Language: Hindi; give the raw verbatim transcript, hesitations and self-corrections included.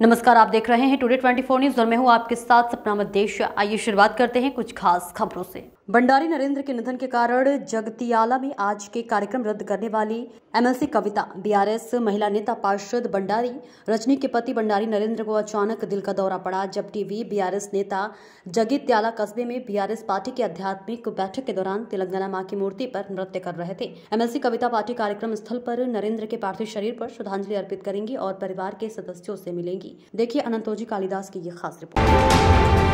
नमस्कार, आप देख रहे हैं टुडे चौबीस न्यूज और मैं हूं आपके साथ सपना मधेश्य। आइए शुरुआत करते हैं कुछ खास खबरों से। बंडारी नरेंद्र के निधन के कारण जगतियाला में आज के कार्यक्रम रद्द करने वाली एमएलसी कविता, बीआरएस महिला नेता पार्षद बंडारी रजनी के पति बंडारी नरेंद्र को अचानक दिल का दौरा पड़ा, जब टीवी बीआरएस नेता जगतियाला कस्बे में बीआरएस पार्टी की आध्यात्मिक बैठक के दौरान तेलांगना मां की मूर्ति पर नृत्य कर रहे थे। एमएलसी कविता पार्टी कार्यक्रम स्थल पर नरेंद्र के पार्थिव शरीर पर श्रद्धांजलि अर्पित करेंगी और परिवार के सदस्यों से मिलेंगी। देखिए अनंतोजी कालीदास की ये खास रिपोर्ट।